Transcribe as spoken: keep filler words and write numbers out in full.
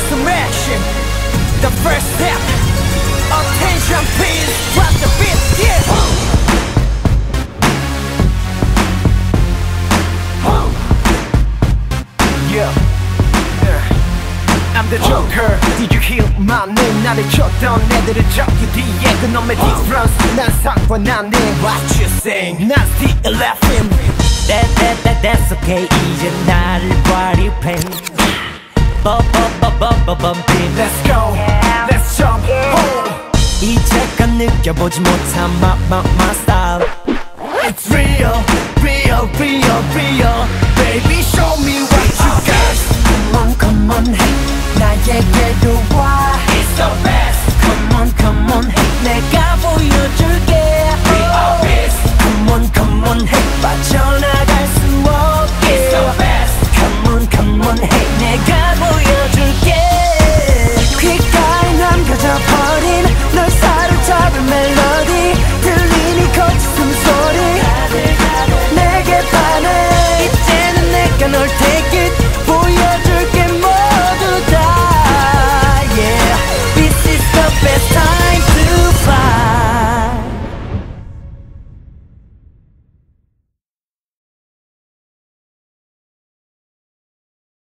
for some action. The first step, attention please, drop the beat, yeah. The Joker, did you hear my name? 나를 쳤던 애들을 잡기 뒤에 그놈의 디스프런스 난 상관안해. What you saying? 난 still laughing. That, that, that, that's okay. 이제 나를 body pain. Bum, bum, bum, bum, bum, bum, bum. Let's go, yeah. Let's jump, yeah. Oh. 이제껏 느껴보지 못한 my, my, my style. It's real, real, real, real. Baby, show me what you got. Come on, come on, hey. Now yeah, yeah, do why? It's so bad.